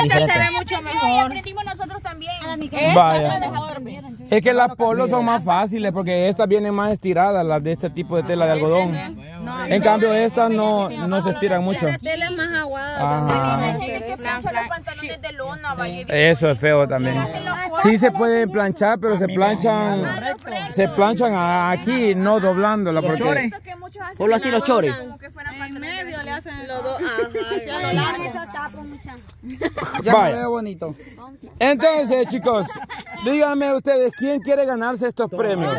Esta se ve mucho mejor. Y aprendimos nosotros también. Vaya. Es que las polos son más fáciles porque estas vienen más estiradas, las de este tipo de tela de algodón. En cambio estas no se estiran mucho. La tela es más aguada. Eso es feo también. Sí se pueden planchar, pero se planchan aquí, no doblándola. Porque solo así los chores. En medio le hacen los dos. Ya me veo bonito. Entonces, chicos, díganme ustedes, ¿quién quiere ganarse estos premios?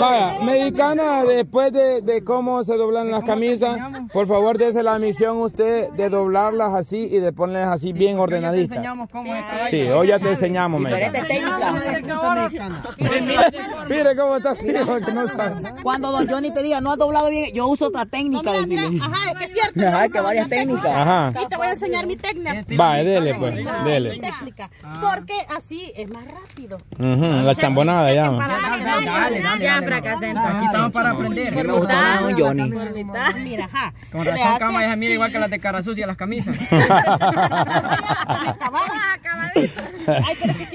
Vaya, mexicana, después de cómo se doblan las camisas, por favor, dése la misión usted de doblarlas así y de ponerlas así bien ordenaditas. Sí, hoy ya te enseñamos, diferentes técnicas. Mire cómo está fijo, que no sabe. Cuando don Johnny te diga, no has doblado bien, yo uso otra técnica. No, mira, ajá, es que es cierto. Ajá, que varias técnicas. Ajá. Y te voy a enseñar mi técnica. Va, dele pues, dele. Técnica. Porque así es más rápido. La chambonada ya. Ya fracasé. Aquí estamos para aprender. Me gusta un Johnny. Mira, ajá. Con razón cama, ella mira igual que las de cara sucia las camisas.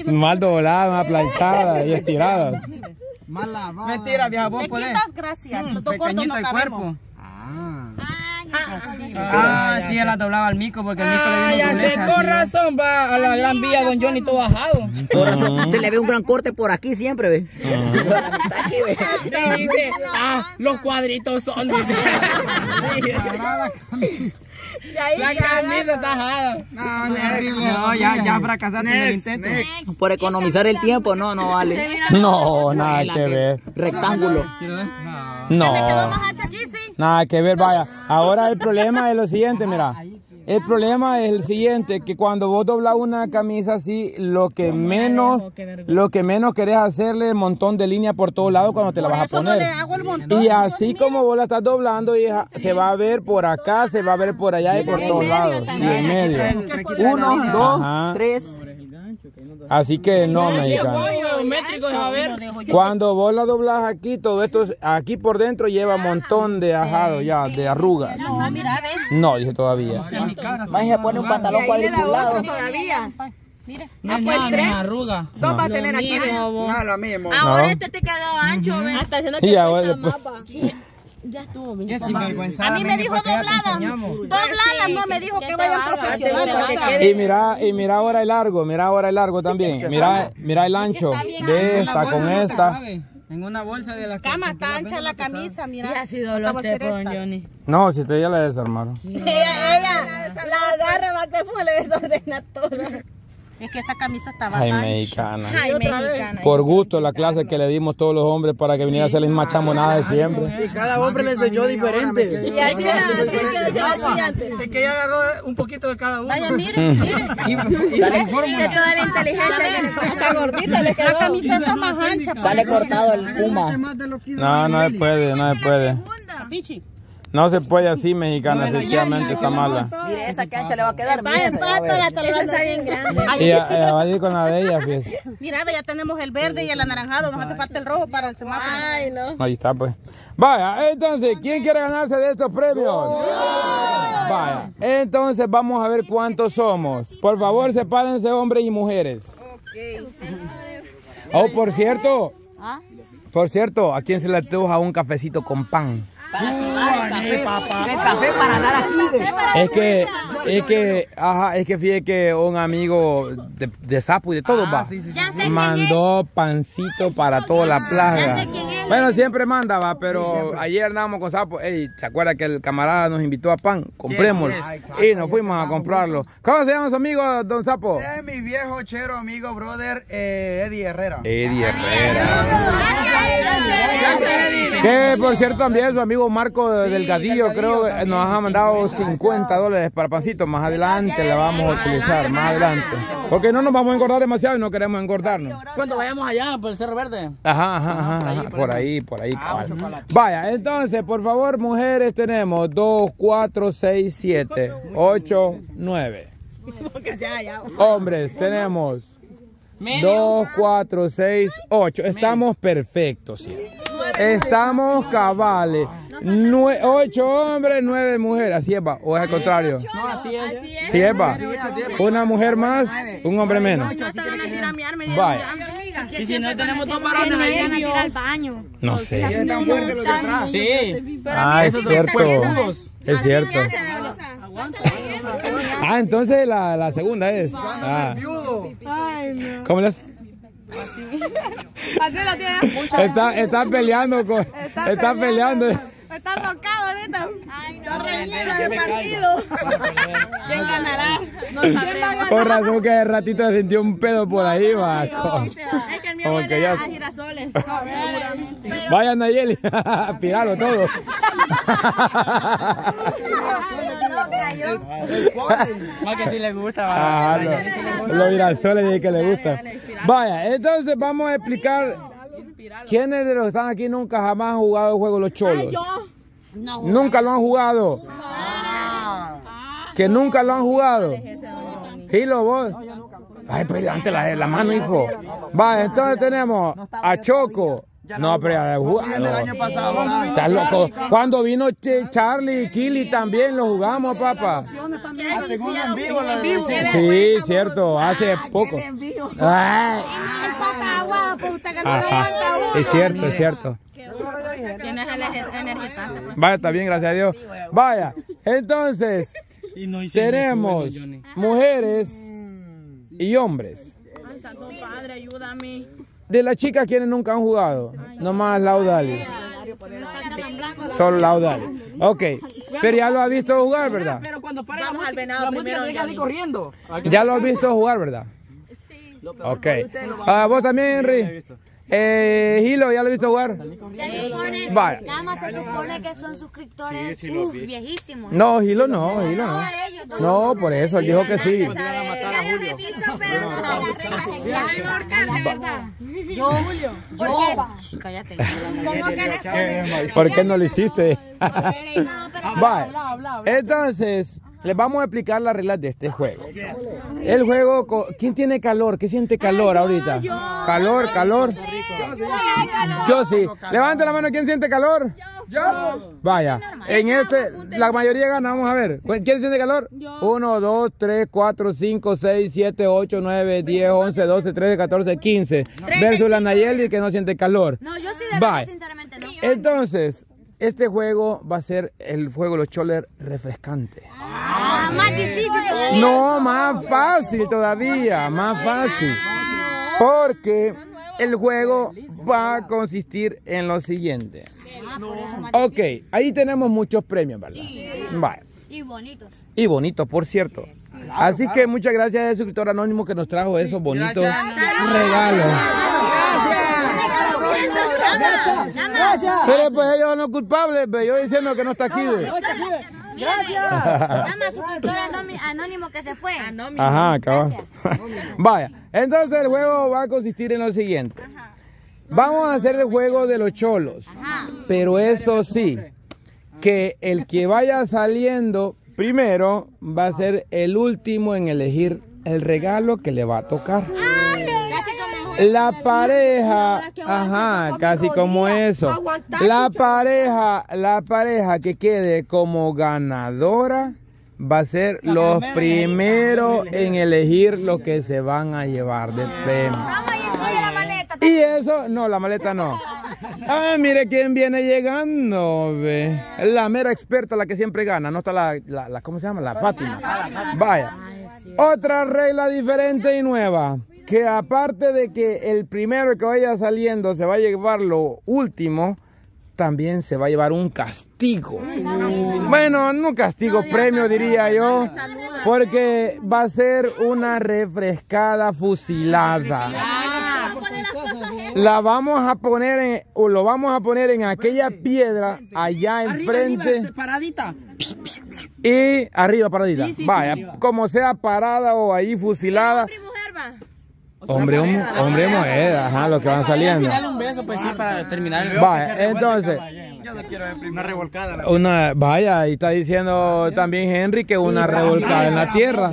Mal dobladas, mal planchadas y estiradas. Mal lavadas. Mentira, vieja, vos podés. Pequeñitas, gracias. Los dos cortos no cabemos. Sí, ya la doblaba al mico porque el mico le dio una dobleza. Con razón va a la gran vía don Johnny todo bajado. Por razón, se le ve un gran corte por aquí siempre, ve. Y dice, los cuadritos son. La camisa está ajada. No, ya fracasaste en el intento. Por economizar el tiempo, no vale. No, nada que ver. Rectángulo. No. Nada que ver, vaya. Ahora el problema es lo siguiente, mira. El problema es el siguiente, que cuando vos doblas una camisa así, lo que menos querés hacerle un montón de líneas por todos lados cuando te la vas a poner. Y así como vos la estás doblando, se va a ver por acá, se va a ver por allá y por todos lados. Y en medio. 1, 2, 3. Así que no, mexicano. Cuando vos la doblas aquí, todo esto aquí por dentro lleva un montón de ajado ya, de arrugas. No, dije todavía. Más se pone un pantalón cuadriculado. Todavía. Mira, arruga. Dos va a tener aquí. Lo mismo. Ahora este te quedó ancho, ¿ves? Hasta haciendo que falta mapa. Ya estuvo bien. A mí me dijo doblada, no me dijo que vayan profesionales. Y mira ahora el largo, también. Mira el ancho de esta con esta. En una bolsa de la cama está ancha la camisa, mira. Ya ha sido lo que con Johnny. No, si te ya la desarmaron. Ella la agarra, va que fue, le desordena toda. Es que esta camisa estaba ancha. Ay, mexicana. Por gusto la clase que le dimos todos los hombres para que viniera a hacer las mismas chamonadas de siempre. Y cada hombre le enseñó diferente. Y así era. Es que ella agarró un poquito de cada uno. Vaya, miren. De toda la inteligencia. Está gordita, le quedó. La camisa está más ancha. Sale cortado el puma. No se puede. Pichi. No se puede así, mexicana, efectivamente está mala. Mire, esa cancha le va a quedar. Va en pato, la tabla está bien grande. Y va a ir con la de ella, fíjese. Mira, ya tenemos el verde y el anaranjado, nos hace falta el rojo para el semáforo. Ay, no. Ahí está, pues. Vaya, entonces, ¿quién quiere ganarse de estos premios? Vaya, entonces vamos a ver cuántos somos. Por favor, sepárense hombres y mujeres. Ok. Oh, por cierto, ¿a quién se le antoja un cafecito con pan? Café para dar aquí. Es que fíjate que un amigo de sapo y de todo va. Sí. Mandó pancito para toda la plaza. Bueno, siempre manda, va, pero ayer andábamos con sapo. Ey, ¿se acuerda que el camarada nos invitó a pan? Comprémoslo. Y nos fuimos a comprarlo. ¿Cómo se llama su amigo, don Sapo? Es mi viejo chero amigo, brother, Eddie Herrera. Que por cierto también su amigo Marco Delgadillo, creo que nos ha mandado $50 para pancito. Más adelante la vamos a utilizar, más adelante. Porque no nos vamos a engordar demasiado y no queremos engordarnos. Cuando vayamos allá por el Cerro Verde. Ajá. Por ahí. Vaya, entonces, por favor, mujeres, tenemos 2, 4, 6, 7, 8, 9. Hombres, tenemos 2, 4, 6, 8. Estamos perfectos, sí. Estamos cabales. 8 hombres, 9 mujeres. Así es, va. ¿O es al contrario? No, así es. Así es, va. Una mujer más, un hombre menos. No te van a tirar mi arma. Y si no tenemos dos varones ahí, van a tirar al baño. No sé. Sí. Ah, es cierto. Es cierto. Ah, entonces la segunda es. ¿Cómo las? Están peleando con. Están peleando. Están tocados ahorita. Ay, no, reñido el partido. ¿Quién ganará? No sabemos. Por razón que de ratito se sintió un pedo por ahí, va. Es que el mío huele a girasoles. Vaya Nayeli, piralo todo. Más que si le gusta, ah, no. Los girasoles que le gusta. Vaya, entonces vamos a explicar quiénes de los que están aquí nunca jamás han jugado el juego Los Cholos. No, nunca lo han jugado. No. Que nunca lo han jugado. Gilo, vos. Ay, pues levante la mano, hijo. Vaya, entonces tenemos a Choco. No, pero el año pasado. Estás loco. Cuando vino Charlie y Kili también lo jugamos, papá. Sí, cierto, hace poco. Es cierto, es cierto. Vaya, está bien, gracias a Dios. Vaya, entonces tenemos mujeres y hombres. Ay, santo padre, ayúdame. De las chicas, ¿quiénes nunca han jugado? Nomás Laudales. Solo Laudales. Ok. Pero ya lo has visto jugar, ¿verdad? Pero cuando paramos al venado primero, corriendo. Ya lo has visto jugar, ¿verdad? Sí. Ok. Ah, ¿vos también, Henry? Gilo, ¿ya lo he visto jugar? Vale. Nada más se supone que son suscriptores viejísimos. No, Gilo no, Gilo no. No, por eso, dijo que sí. Yo, Julio. Cállate. ¿Por qué no lo hiciste? Vale. Entonces, les vamos a explicar las reglas de este juego. El juego, ¿quién tiene calor? ¿Qué siente calor ahorita? Calor, calor. Yo sí. Levanta la mano, ¿quién siente calor? Yo. Vaya. En este, la mayoría gana, vamos a ver. ¿Quién siente calor? 1, 2, 3, 4, 5, 6, 7, 8, 9, 10, 11, 12, 13, 14, 15. Versus la Nayeli que no siente calor. No, yo sí de verdad, sinceramente no. Entonces, este juego va a ser el juego Los Cholos refrescante. Ah, más difícil todavía. No, más fácil todavía, más fácil. Porque el juego va a consistir en lo siguiente. Ok, ahí tenemos muchos premios, ¿verdad? Vale. Y bonitos. Y bonitos, por cierto. Así que muchas gracias al suscriptor anónimo que nos trajo esos bonitos regalos. Gracias. Pero pues ellos son los culpables, pero yo diciendo que no está aquí. Gracias. Llama a suscriptor anónimo que se fue. Ajá, cabrón. Vaya, entonces el juego va a consistir en lo siguiente. Vamos a hacer el juego de los cholos. Pero eso sí, que el que vaya saliendo primero va a ser el último en elegir el regalo que le va a tocar. La pareja, ajá, casi como eso. La pareja que quede como ganadora va a ser los primeros en elegir lo que se van a llevar del premio. Y eso, no, la maleta no. Ah, mire quién viene llegando, ve. La mera experta, la que siempre gana, no está la ¿cómo se llama? La Fátima. Vaya. Otra regla diferente y nueva. Que aparte de que el primero que vaya saliendo se va a llevar lo último, también se va a llevar un castigo. Bueno, no castigo, premio diría yo, porque va a ser una refrescada fusilada. La vamos a poner en, o lo vamos a poner en aquella piedra allá enfrente. Y arriba paradita. Vaya, como sea parada o ahí fusilada. Hombre mujer, ajá, los que van saliendo. Un beso, pues sí, para terminar el... Vaya, entonces... Yo no quiero una revolcada. Vaya, ahí está diciendo también Henry que una revolcada en la tierra.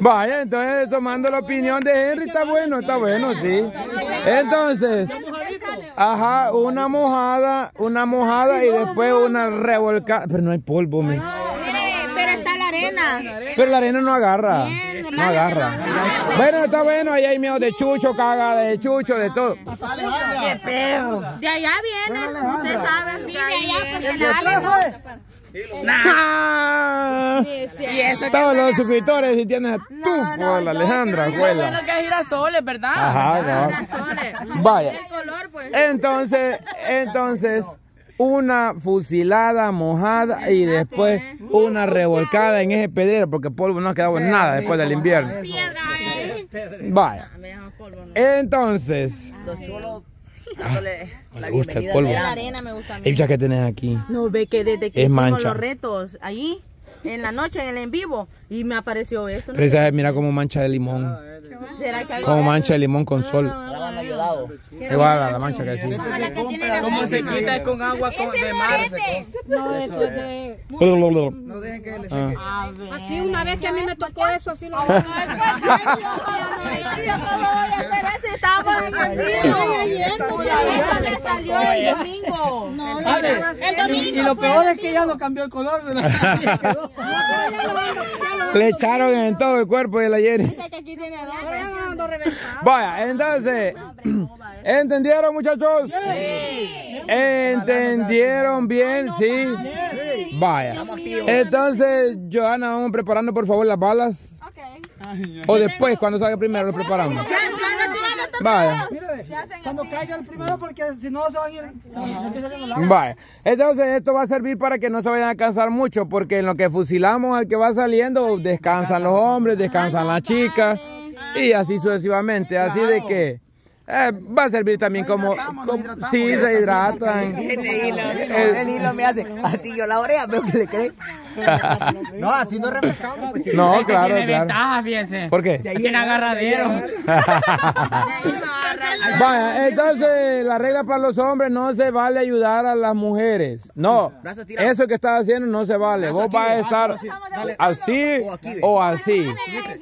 Vaya, entonces tomando la opinión de Henry, está bueno, sí. Entonces... Ajá, una mojada y después una revolcada. Pero no hay polvo, mi. Pero está la arena. Pero la arena no agarra. No agarra. Bueno, está bueno, ahí hay miedo de chucho, caga de chucho, de todo. ¡Qué pedo! De allá viene, ustedes saben. Sí, de allá, porque la todos los suscriptores, si tienes a la Alejandra, abuela. Bueno, que es girasoles, ¿verdad? Ajá, no. Vaya. Entonces, una fusilada mojada y después una revolcada en ese pedrero, porque polvo no ha quedado en nada después del invierno. Vaya. Entonces, los chulos, me gusta el polvo. La arena me gusta a mí. ¿Y ya que tenés aquí? No, ve que desde que hicimos los retos allí, en la noche, en el en vivo, y me apareció esto. Pero ¿sabes? Mira cómo mancha de limón. Como mancha de limón con sol. Igual a la mancha que sí. Como se quita con agua de mar. No, eso es de... No dejen que le seque. Así una vez que a mí me tocó eso, así lo voy a hacer. Estaba en el domingo. Y lo peor es que ya no cambió el color. Le echaron en todo el cuerpo de la Jenny. Vaya, entonces, ¿entendieron, muchachos? Sí. ¿Entendieron bien? Sí. Vaya. Entonces, Johanna, vamos preparando por favor las balas. O después, cuando salga primero, lo preparamos. Vaya. Cuando caiga el primero, porque si no se van a ir. Vaya. Entonces, esto va a servir para que no se vayan a cansar mucho, porque en lo que fusilamos al que va saliendo, descansan los hombres, descansan las chicas. Y así sucesivamente, así de que va a servir también como, sí, se hidratan. El hilo me hace así yo la oreja, veo que le cree. No, así no refrescamos. Pues, sí. No, claro, tiene ventaja, fíjese. ¿Por qué? Tiene agarradero. Vaya, entonces la regla para los hombres: no se vale ayudar a las mujeres. No, eso que estás haciendo no se vale. Vos vas a estar así o así.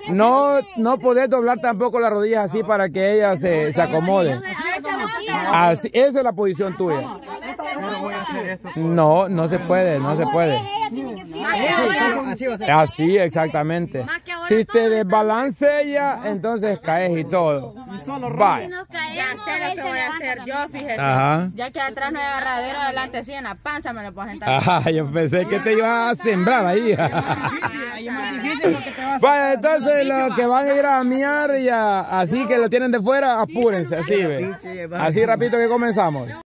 No podés doblar tampoco las rodillas así para que ellas se acomoden. Así, esa es la posición tuya. No, no se puede. Así, exactamente. Si te desbalance ella, entonces caes y todo. Vale. Ya sé lo que voy a hacer yo, fíjese. Ajá. Ya que atrás no hay agarradero, adelante sí, en la panza me lo puedo sentar. Ajá, yo pensé que te ibas a sembrar ahí. Vaya, entonces los que van a ir a miar y así que lo tienen de fuera, apúrense, así ve. Así rapidito que comenzamos.